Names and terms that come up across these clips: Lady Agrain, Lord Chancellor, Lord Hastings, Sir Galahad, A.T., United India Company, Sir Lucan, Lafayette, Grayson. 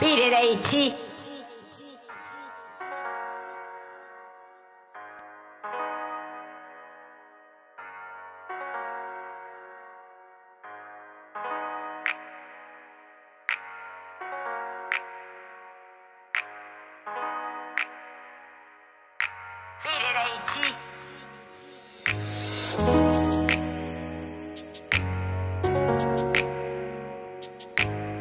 Beat it, A.T. Beat it, A.T. A.T. Beat it,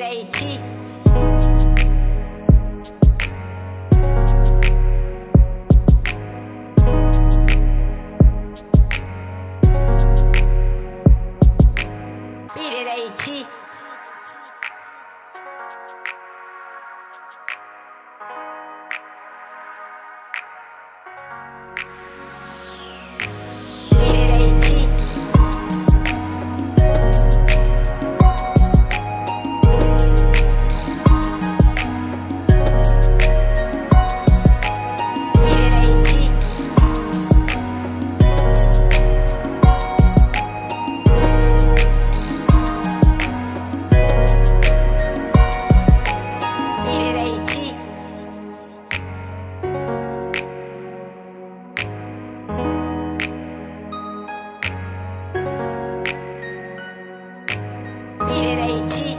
A.T. Beat it, A.T.